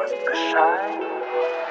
was the shine.